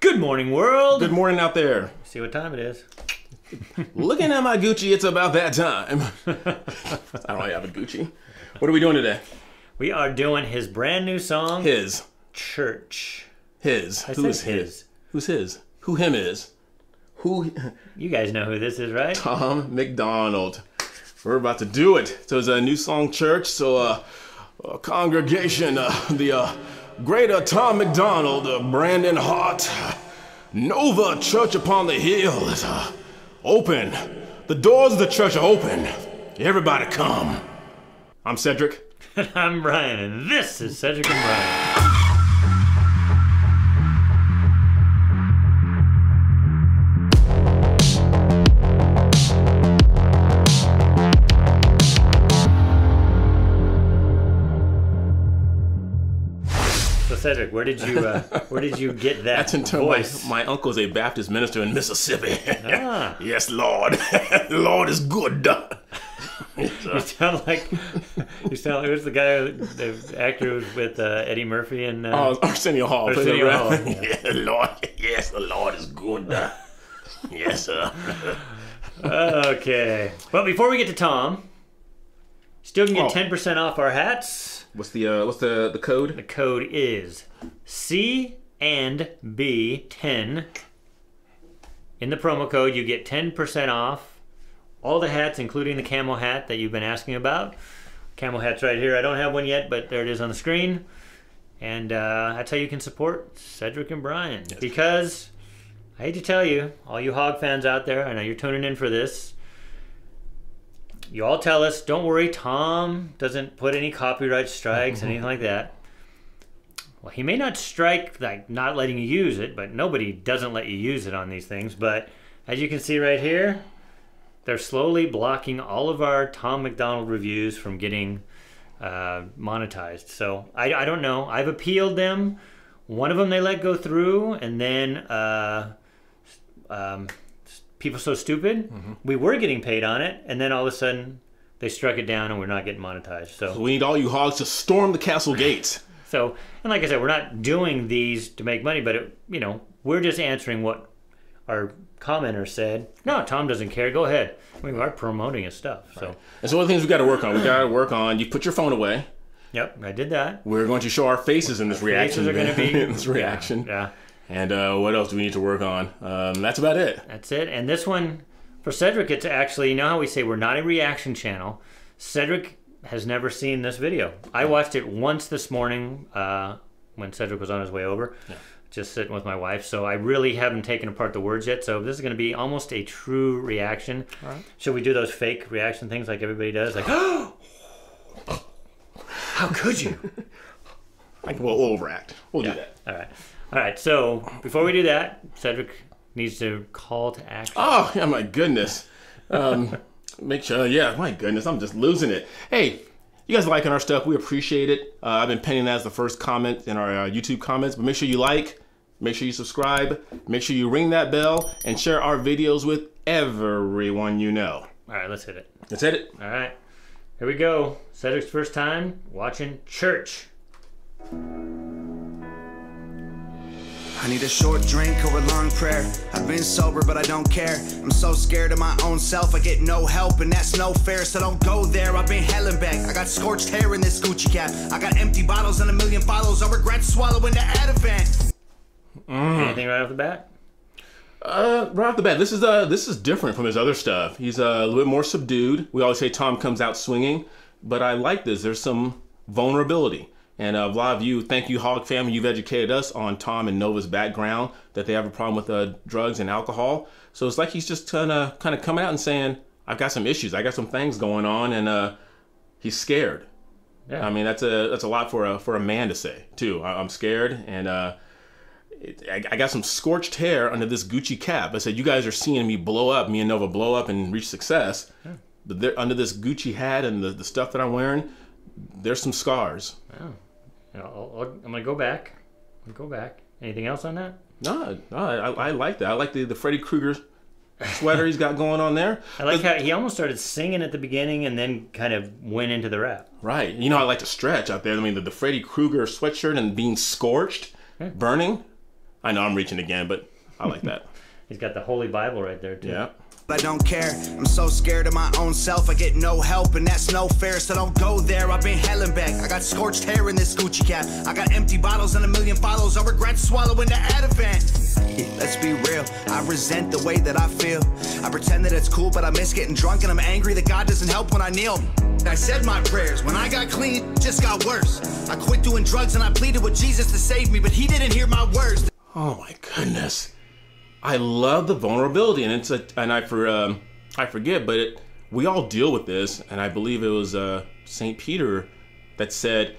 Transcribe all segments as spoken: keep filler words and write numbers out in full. Good morning, world. Good morning out there. See what time it is. Looking at my Gucci, it's about that time. I don't really have a Gucci. What are we doing today? We are doing his brand new song. His. Church. His. I who is his? his? Who's his? Who him is? Who? You guys know who this is, right? Tom MacDonald. We're about to do it. So it's a new song, Church. So uh, uh congregation, uh, the uh, great uh, Tom MacDonald, uh, Brandon Hart, Nova Church upon the hill is uh, open. The doors of the church are open. Everybody come. I'm Cedric. And I'm Brian, and this is Cedric and Brian. Cedric, where did you uh, where did you get that That's until voice? My, my uncle's a Baptist minister in Mississippi. Ah. Yes, Lord. Lord is good. You sound like you sound like who's the guy, the actor who was with uh, Eddie Murphy and uh, oh, Arsenio Hall. Arsenio Hall. Yeah. Yeah, Lord. Yes, the Lord is good. Yes, sir. Okay. Well, before we get to Tom, still can get ten oh. percent off our hats. What's the uh, what's the the code? The code is C and B ten. In the promo code, you get ten percent off all the hats, including the camel hat that you've been asking about. Camel hat's right here. I don't have one yet, but there it is on the screen. And uh, that's how you can support Cedric and Brian. Yes. Because I hate to tell you, all you hog fans out there, I know you're tuning in for this. You all tell us, don't worry, Tom doesn't put any copyright strikes, mm-hmm. anything like that. Well, he may not strike, like, not letting you use it, but nobody doesn't let you use it on these things. But as you can see right here, they're slowly blocking all of our Tom MacDonald reviews from getting uh, monetized. So I, I don't know. I've appealed them. One of them they let go through, and then... Uh, um, People So Stupid, mm-hmm. we were getting paid on it, and then all of a sudden, they struck it down and we're not getting monetized. So, so we need all you hogs to storm the castle gates. So, and like I said, we're not doing these to make money, but it, you know, we're just answering what our commenter said. No, Tom doesn't care, go ahead. We are promoting his stuff. So, right. And so one of the things we gotta work on, we gotta work on, you put your phone away. Yep, I did that. We're going to show our faces in this reaction. Faces are gonna be. In this reaction. Yeah. yeah. And uh, what else do we need to work on? Um, that's about it. That's it. And this one, for Cedric, it's actually, you know how we say we're not a reaction channel? Cedric has never seen this video. I watched it once this morning uh, when Cedric was on his way over, yeah. just sitting with my wife. So I really haven't taken apart the words yet. So this is going to be almost a true reaction. All right. Should we do those fake reaction things like everybody does? Like, oh, how could you? I think we'll overact. We'll yeah. do that. All right. All right, so before we do that, Cedric needs to call to action. Oh, yeah, my goodness. Um, make sure, yeah, my goodness, I'm just losing it. Hey, you guys liking our stuff. We appreciate it. Uh, I've been pinning that as the first comment in our uh, YouTube comments, but make sure you like, make sure you subscribe, make sure you ring that bell, and share our videos with everyone you know. All right, let's hit it. Let's hit it. All right, here we go. Cedric's first time watching Church. I need a short drink or a long prayer. I've been sober, but I don't care. I'm so scared of my own self, I get no help, and that's no fair, so don't go there. I've been hell and back. I got scorched hair in this Gucci cap. I got empty bottles and a million follows. I regret swallowing the Advent. Mm. Anything right off the bat? Uh, right off the bat, this is uh, this is different from his other stuff. He's uh, a little bit more subdued. We always say Tom comes out swinging, but I like this. There's some vulnerability. And a lot of you, thank you, Hog Family, you've educated us on Tom and Nova's background, that they have a problem with uh, drugs and alcohol. So it's like he's just kind of kind of coming out and saying, I've got some issues, I got some things going on, and uh, he's scared. Yeah. I mean, that's a that's a lot for a, for a man to say, too. I, I'm scared, and uh, it, I, I got some scorched hair under this Gucci cap. I said, you guys are seeing me blow up, me and Nova blow up and reach success. Yeah. But they're under this Gucci hat and the, the stuff that I'm wearing, there's some scars. Yeah. You know, I'll, I'll, I'm gonna go back. I'm gonna go back. Anything else on that? No, no. I, I like that. I like the the Freddy Krueger sweater he's got going on there. I like but, how he almost started singing at the beginning and then kind of went into the rap. Right. You know, I like to stretch out there. I mean, the, the Freddy Krueger sweatshirt and being scorched, yeah. burning. I know I'm reaching again, but I like that. He's got the Holy Bible right there, too. Yeah. I don't care, I'm so scared of my own self, I get no help and that's no fair, so don't go there. I've been hellin' back, I got scorched hair in this Gucci cap, I got empty bottles and a million follows, I regret swallowing the Ativan. Yeah, let's be real, I resent the way that I feel, I pretend that it's cool but I miss getting drunk and I'm angry that God doesn't help when I kneel. I said my prayers, when I got clean it just got worse, I quit doing drugs and I pleaded with Jesus to save me but he didn't hear my words. Oh my goodness, I love the vulnerability, and it's a, and I for um, I forget, but it, we all deal with this, and I believe it was uh, Saint Peter that said,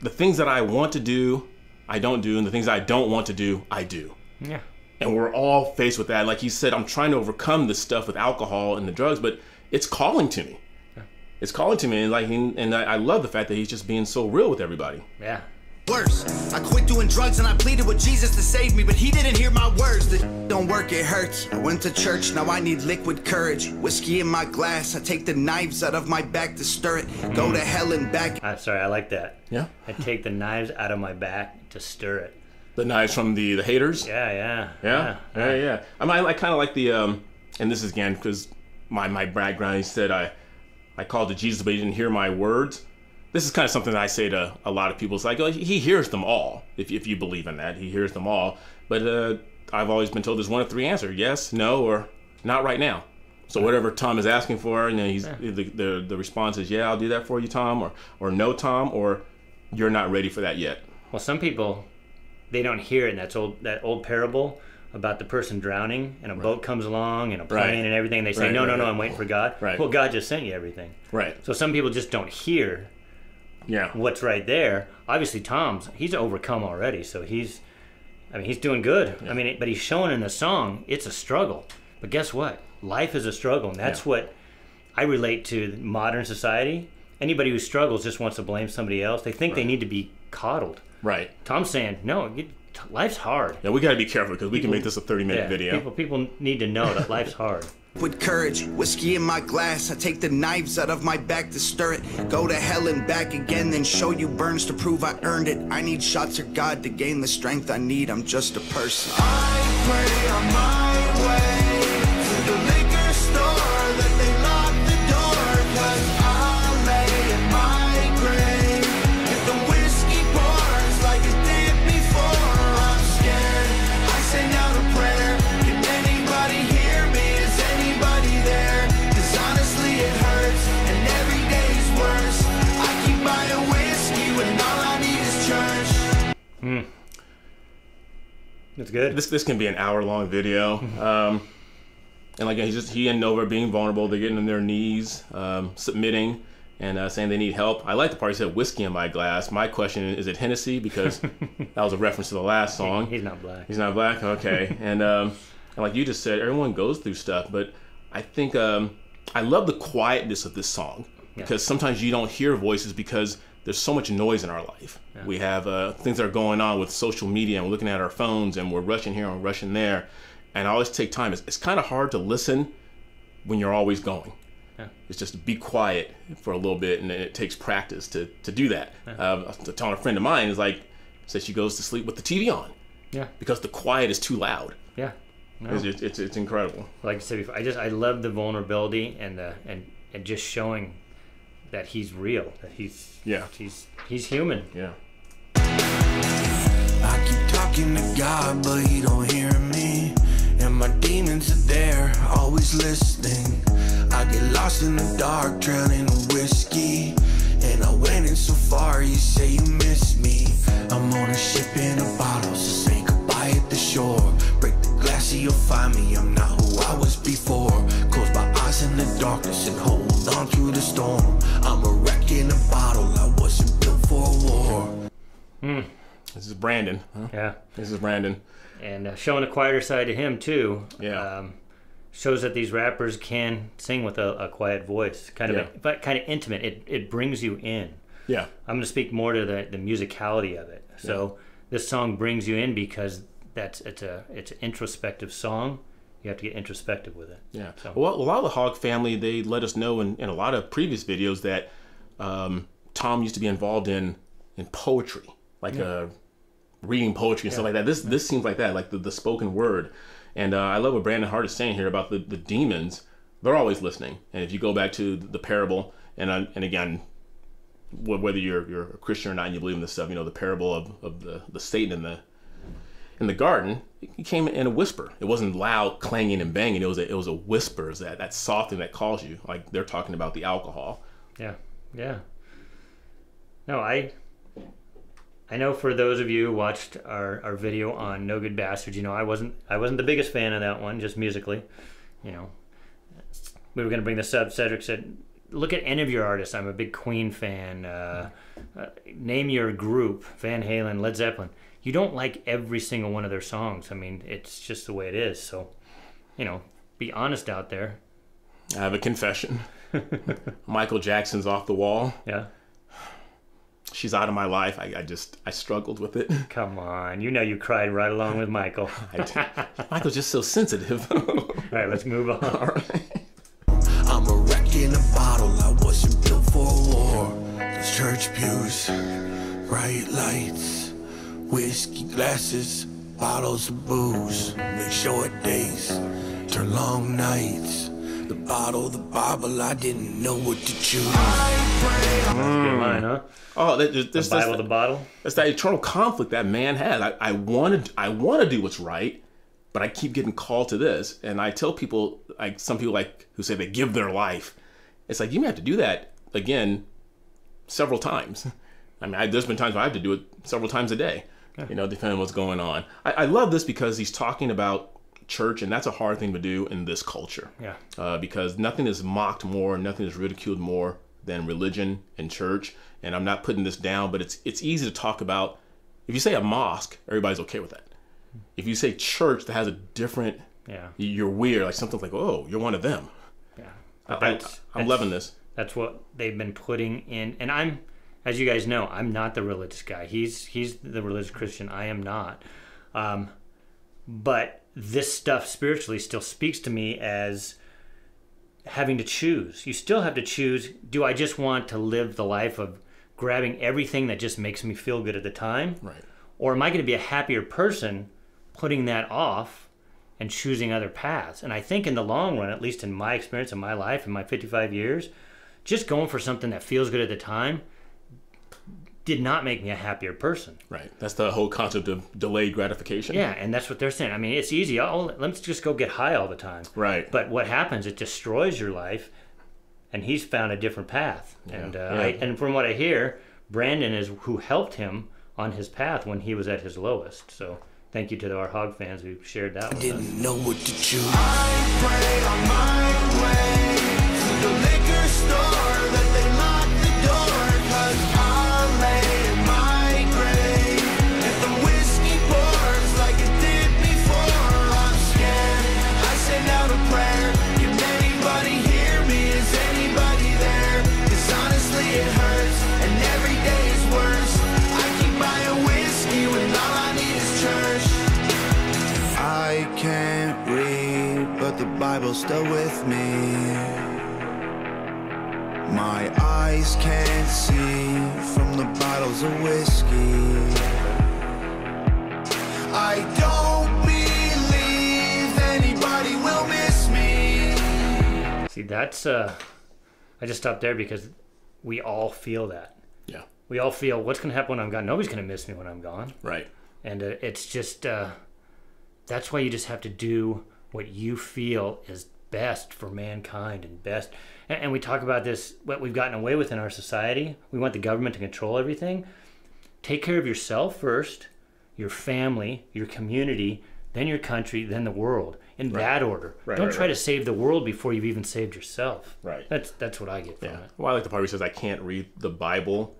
"The things that I want to do, I don't do, and the things I don't want to do, I do." Yeah. And we're all faced with that. Like he said, I'm trying to overcome this stuff with alcohol and the drugs, but it's calling to me. Yeah. It's calling to me, and like, and I, I love the fact that he's just being so real with everybody. Yeah. Worse. I quit doing drugs and I pleaded with Jesus to save me, but he didn't hear my words. The don't work, it hurts. I went to church, now I need liquid courage. Whiskey in my glass, I take the knives out of my back to stir it. Mm. Go to hell and back. I'm sorry, I like that. Yeah. I take the knives out of my back to stir it. The knives from the, the haters? Yeah, yeah. Yeah, yeah, yeah. yeah, yeah. I mean, I, I kind of like the, um, and this is again, because my, my background, he said, I, I called to Jesus, but he didn't hear my words. This is kind of something that I say to a lot of people. It's like, oh, he hears them all. If, if you believe in that, he hears them all. But uh, I've always been told there's one of three answers: yes, no, or not right now. So whatever Tom is asking for, you know, he's, yeah. the, the, the response is, yeah, I'll do that for you, Tom, or, or no, Tom, or you're not ready for that yet. Well, some people, they don't hear it. And that's old, that old parable about the person drowning and a right. boat comes along and a plane right. and everything. And they say, right, no, right, no, no, right. I'm waiting for God. Right. Well, God just sent you everything. Right. So some people just don't hear yeah what's right there. Obviously Tom's, he's overcome already, so he's, I mean, he's doing good. Yeah. I mean, but he's showing in the song it's a struggle, but guess what, life is a struggle, and that's yeah. what I relate to modern society. Anybody who struggles just wants to blame somebody else. They think right. they need to be coddled. Right. Tom's saying no, you, life's hard. Yeah, we got to be careful because we can make this a thirty minute yeah, video. People, people need to know that life's hard. With courage, whiskey in my glass, I take the knives out of my back to stir it. Go to hell and back again, then show you burns to prove I earned it. I need shots of God to gain the strength I need. I'm just a person. I pray on my way to the liquor store that they lock the door, cause I'll lay in my grave if the whiskey pours like it did before. I'm scared, I say no to prayer. Can anybody hear? Hmm. That's good. This this can be an hour long video, um, and like he's just he and Nova being vulnerable. They're getting on their knees, um, submitting, and uh, saying they need help. I like the part he said whiskey in my glass. My question is, is it Hennessy? Because that was a reference to the last song. He, he's not black. He's not black. Okay, and, um, and like you just said, everyone goes through stuff, but I think um, I love the quietness of this song yeah. because sometimes you don't hear voices because there's so much noise in our life. Yeah. We have uh, things that are going on with social media, and we're looking at our phones, and we're rushing here and rushing there. And I always take time. It's, it's kind of hard to listen when you're always going. Yeah. It's just be quiet for a little bit, and it takes practice to, to do that. Yeah. Uh, I was telling a friend of mine, is like, says she goes to sleep with the T V on. Yeah. Because the quiet is too loud. Yeah. No. It's, just, it's, it's incredible. Like I said before, I just, I love the vulnerability and the, and, and just showing that he's real, that he's yeah he's he's human. Yeah. I keep talking to God but he don't hear me, and my demons are there always listening. I get lost in the dark drowning in whiskey, and I went in so far you say you miss me. I'm on a ship in a bottle, so say goodbye at the shore. Break the glass so you'll find me, I'm not who I was before. Close my eyes in the darkness and hold on through the storm. I'm a wreck in a bottle, I wasn't built for a war. Mm. This is Brandon. Huh? Yeah. This is Brandon. And uh, showing a quieter side to him too. Yeah. Um, shows that these rappers can sing with a, a quiet voice. Kind of, yeah. but kind of intimate. It, it brings you in. Yeah. I'm going to speak more to the, the musicality of it. So yeah. this song brings you in because that's it's a it's an introspective song. You have to get introspective with it. Yeah. So. Well, a lot of the Hogg family, they let us know in, in a lot of previous videos that um, Tom used to be involved in in poetry, like yeah. a reading poetry and yeah. stuff like that. This yeah. this seems like that, like the, the spoken word. And uh, I love what Brandon Hart is saying here about the, the demons. They're always listening. And if you go back to the parable, and uh, and again, whether you're you're a Christian or not, and you believe in this stuff, you know, the parable of, of the, the Satan in the in the garden, it came in a whisper. It wasn't loud clanging and banging. It was a, it was a whisper. It was that, that soft thing that calls you. Like they're talking about the alcohol. Yeah, yeah. No, I... I know for those of you who watched our, our video on No Good Bastards, you know, I wasn't I wasn't the biggest fan of that one, just musically. You know, we were going to bring this up. Cedric said, look at any of your artists. I'm a big Queen fan. Uh, uh, name your group, Van Halen, Led Zeppelin. You don't like every single one of their songs. I mean, it's just the way it is. So, you know, be honest out there. I have a confession. Michael Jackson's Off the Wall. Yeah. She's Out of My Life. I, I just, I struggled with it. Come on. You know you cried right along with Michael. I Michael's just so sensitive. All right, let's move on. All right. I'm a wreck in a bottle. I wasn't built for war. There's church pews, bright lights, whiskey glasses, bottles of booze. Make short days turn long nights. The bottle, the Bible, I didn't know what to choose. That's a good line, huh? Oh, that, there's, there's the Bible, the bottle. That's that eternal conflict that man has. I, I want to, I want to do what's right, but I keep getting called to this. And I tell people, like some people, like who say they give their life. It's like you may have to do that again, several times. I mean, I, there's been times where I have to do it several times a day. Okay. You know, depending on what's going on. I, I love this because he's talking about church, and that's a hard thing to do in this culture. Yeah. Uh, because nothing is mocked more, nothing is ridiculed more than religion and church. And I'm not putting this down, but it's it's easy to talk about. If you say a mosque, everybody's okay with that. If you say church, that has a different. Yeah. You're weird. Like something's like, oh, you're one of them. Yeah. I, I, I'm loving this. That's what they've been putting in, and I'm, as you guys know, I'm not the religious guy. He's he's the religious Christian. I am not. Um, but. This stuff spiritually still speaks to me as having to choose. You still have to choose. Do I just want to live the life of grabbing everything that just makes me feel good at the time? Right. Or am I going to be a happier person putting that off and choosing other paths? And I think in the long run, at least in my experience, in my life, in my fifty-five years, just going for something that feels good at the time did not make me a happier person. Right. That's the whole concept of delayed gratification. Yeah, and that's what they're saying. I mean, it's easy. Oh, let's just go get high all the time. Right. But what happens, it destroys your life, and he's found a different path. Yeah. And, uh, yeah. I, and from what I hear, Brandon is who helped him on his path when he was at his lowest. So thank you to our Hog fans who shared that I with didn't us. Know what to choose. I pray on my way to the liquor store. Bible's still with me. My eyes can't see from the bottles of whiskey. I don't believe anybody will miss me. See, that's uh I just stopped there because we all feel that. Yeah. We all feel what's gonna happen when I'm gone. Nobody's gonna miss me when I'm gone. Right. And uh, it's just uh that's why you just have to do what you feel is best for mankind and best. And, and we talk about this, what we've gotten away with in our society. We want the government to control everything. Take care of yourself first, your family, your community, then your country, then the world, in right. that order. Right, Don't right, try right. to save the world before you've even saved yourself. Right. That's that's what I get from yeah. it. Well, I like the part where he says, I can't read the Bible.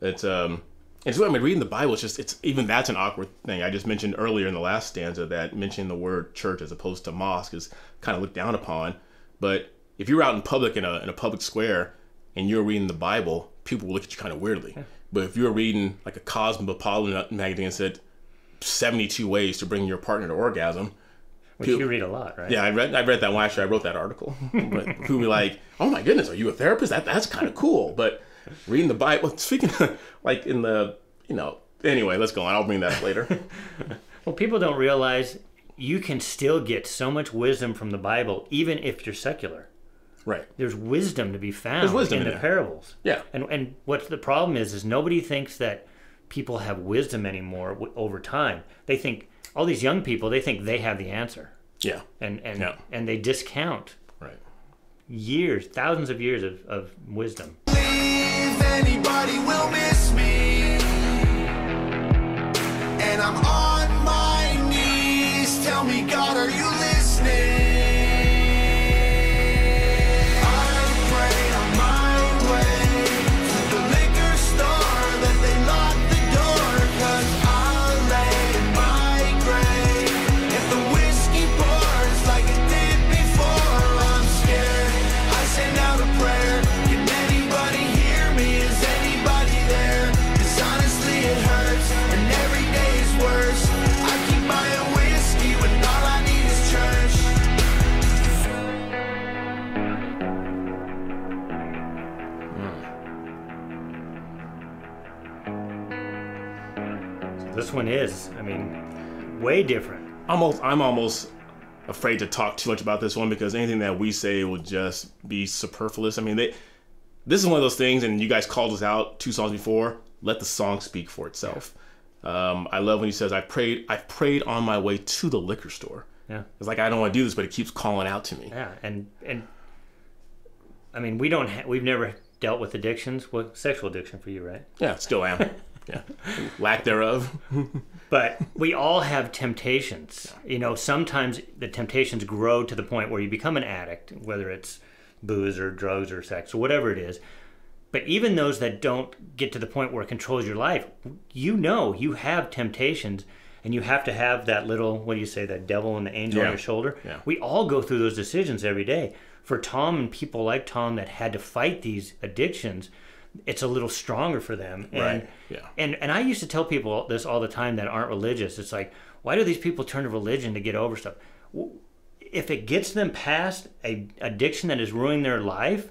It's, um, it's what I mean, reading the Bible, it's just, it's, even that's an awkward thing. I just mentioned earlier in the last stanza that mentioning the word church as opposed to mosque is kind of looked down upon. But if you're out in public, in a, in a public square, and you're reading the Bible, people will look at you kind of weirdly. Yeah. But if you're reading like a Cosmopolitan magazine that said seventy-two ways to bring your partner to orgasm. Which people, you read a lot, right? Yeah, I read, I read that one. Actually, I wrote that article. But people be like, oh my goodness, are you a therapist? That, that's kind of cool. But reading the Bible, speaking of, like in the, you know, Anyway, let's go on. I'll bring that up later. Well, people don't realize you can still get so much wisdom from the Bible, even if you're secular. Right. There's wisdom to be found in the parables. Yeah. And and what the problem is, is nobody thinks that people have wisdom anymore w over time. They think, all these young people, they think they have the answer. Yeah. And and, yeah. and they discount right. years, thousands of years of, of wisdom. If anybody will miss me, and I'm on my knees, tell me, God, are you listening? This one is, I mean, way different. Almost, I'm almost afraid to talk too much about this one because anything that we say will just be superfluous. I mean, they, this is one of those things, and you guys called us out two songs before. Let the song speak for itself. Yeah. Um, I love when he says, "I prayed, I prayed on my way to the liquor store." Yeah, it's like I don't want to do this, but it keeps calling out to me. Yeah, and and I mean, we don't, ha we've never dealt with addictions. Well, sexual addiction for you, right? Yeah, still am. Yeah, lack thereof. But we all have temptations. You know, sometimes the temptations grow to the point where you become an addict, whether it's booze or drugs or sex or whatever it is. But even those that don't get to the point where it controls your life, you know you have temptations, and you have to have that little, what do you say, that devil and the angel yeah. on your shoulder. Yeah. We all go through those decisions every day. For Tom and people like Tom that had to fight these addictions, it's a little stronger for them. And, right. Yeah. And, and I used to tell people this all the time that aren't religious. It's like, why do these people turn to religion to get over stuff? If it gets them past a addiction that is ruining their life,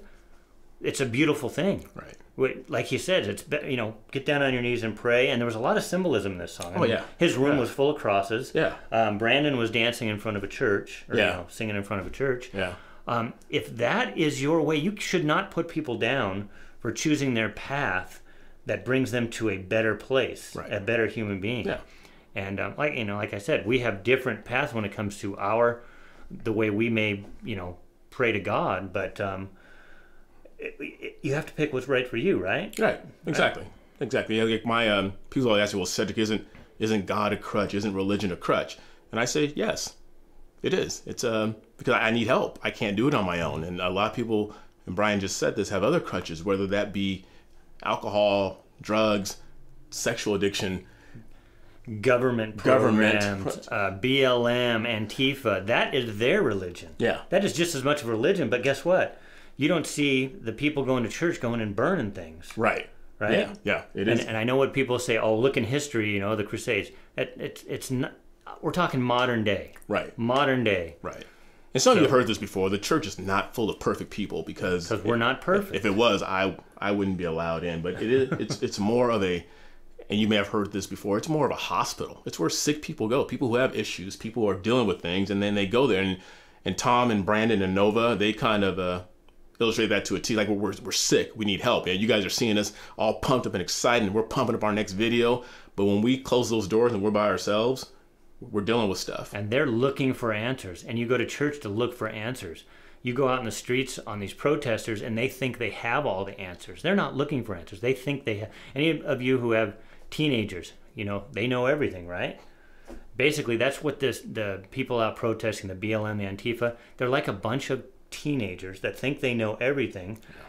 it's a beautiful thing. Right. Like he said, it's, you know, get down on your knees and pray. And there was a lot of symbolism in this song. I oh, mean, yeah. His room yeah. was full of crosses. Yeah. Um, Brandon was dancing in front of a church. Or, yeah. You know, singing in front of a church. Yeah. Um, if that is your way, you should not put people down for choosing their path that brings them to a better place, right. a better human being. Yeah. And um, like, you know, like I said, we have different paths when it comes to our, the way we may, you know, pray to God, but um, it, it, you have to pick what's right for you, right? Right, exactly, right. exactly. Like my, um, people always ask me, well, Cedric, isn't, isn't God a crutch? Isn't religion a crutch? And I say, yes, it is. It's um, because I need help. I can't do it on my own. And a lot of people, and Brian just said this, have other crutches, whether that be alcohol, drugs, sexual addiction, government programs, government. Uh, B L M, Antifa. That is their religion. Yeah. That is just as much of a religion, but guess what? You don't see the people going to church going and burning things. Right. Right? Yeah, yeah it is. And, and I know what people say, oh, look in history, you know, the Crusades. It, it, it's not, we're talking modern day. Right. Modern day. Right. And some so, of you have heard this before. The church is not full of perfect people because it, we're not perfect. If, if it was, I I wouldn't be allowed in. But it is it's it's more of a, and you may have heard this before. It's more of a hospital. It's where sick people go. People who have issues. People who are dealing with things, and then they go there. And and Tom and Brandon and Nova, they kind of uh, illustrate that to a T. Like we're we're sick. We need help. And you guys are seeing us all pumped up and excited. And we're pumping up our next video. But when we close those doors and we're by ourselves, we're dealing with stuff. And they're looking for answers. And you go to church to look for answers. You go out in the streets on these protesters and they think they have all the answers. They're not looking for answers. They think they have. Any of you who have teenagers, you know, they know everything, right? Basically, that's what this the people out protesting, the B L M, the Antifa, they're like a bunch of teenagers that think they know everything. Yeah.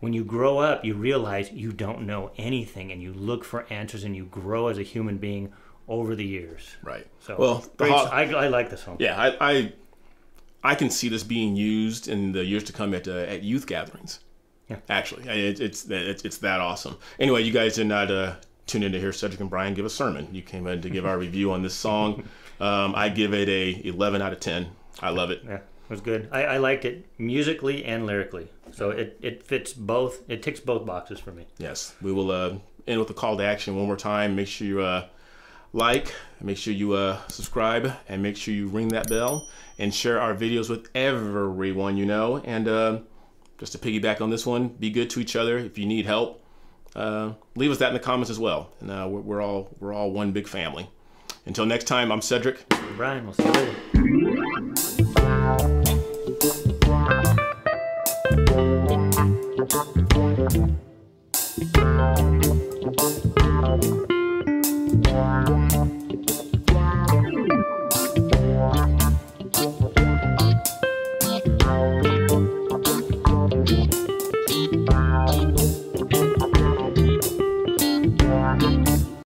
When you grow up, you realize you don't know anything and you look for answers and you grow as a human being over the years. Right. So, well, great, I, I like this one. Yeah, I, I I can see this being used in the years to come at uh, at youth gatherings. Yeah. Actually, it, it's it's it's that awesome. Anyway, you guys did not uh, tune in to hear Cedric and Brian give a sermon. You came in to give our review on this song. Um, I give it a eleven out of ten. I love it. Yeah, it was good. I, I liked it musically and lyrically. So it, it fits both. It ticks both boxes for me. Yes, we will. Uh, end with a call to action one more time. Make sure you uh, like, make sure you uh, subscribe, and make sure you ring that bell and share our videos with everyone you know. And uh, just to piggyback on this one, be good to each other. If you need help, uh, leave us that in the comments as well. And uh, we're, we're all we're all one big family. Until next time, I'm Cedric. I'm Brian. We'll see you later. Thank you.